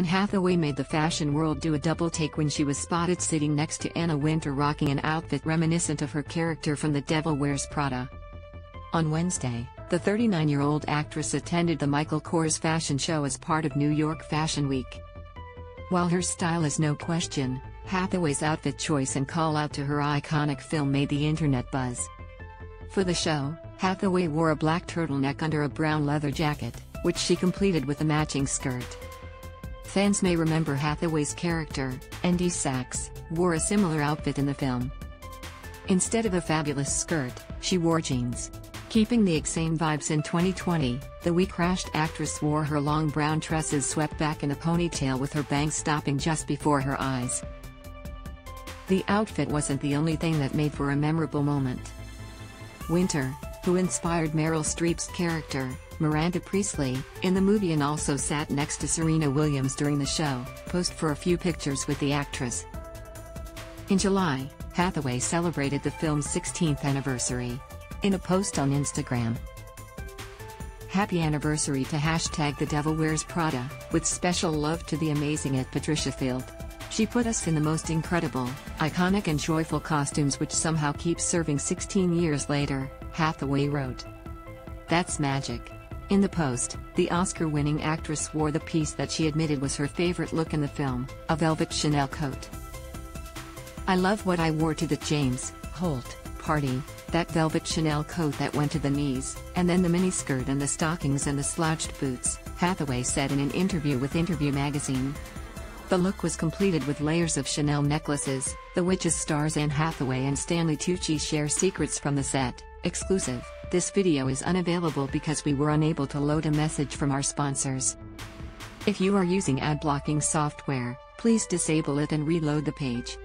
Anne Hathaway made the fashion world do a double take when she was spotted sitting next to Anna Wintour rocking an outfit reminiscent of her character from The Devil Wears Prada. On Wednesday, the 39-year-old actress attended the Michael Kors fashion show as part of New York Fashion Week. While her style is no question, Hathaway's outfit choice and call-out to her iconic film made the internet buzz. For the show, Hathaway wore a black turtleneck under a brown leather jacket, which she completed with a matching skirt. Fans may remember Hathaway's character, Andy Sachs, wore a similar outfit in the film. Instead of a fabulous skirt, she wore jeans. Keeping the same vibes in 2020, the WeCrashed actress wore her long brown tresses swept back in a ponytail with her bangs stopping just before her eyes. The outfit wasn't the only thing that made for a memorable moment. Wintour, who inspired Meryl Streep's character, Miranda Priestley, in the movie and also sat next to Serena Williams during the show, posed for a few pictures with the actress. In July, Hathaway celebrated the film's 16th anniversary. In a post on Instagram, "Happy anniversary to #TheDevilWearsPrada, with special love to the amazing at Patricia Field. She put us in the most incredible, iconic and joyful costumes which somehow keep serving 16 years later," Hathaway wrote. "That's magic." In the post, the Oscar-winning actress wore the piece that she admitted was her favorite look in the film, a velvet Chanel coat. "I love what I wore to the James Holt party, that velvet Chanel coat that went to the knees, and then the miniskirt and the stockings and the slouched boots," Hathaway said in an interview with Interview Magazine. The look was completed with layers of Chanel necklaces. The Witches stars Anne Hathaway and Stanley Tucci share secrets from the set. Exclusive: this video is unavailable because we were unable to load a message from our sponsors. If you are using ad blocking software, please disable it and reload the page.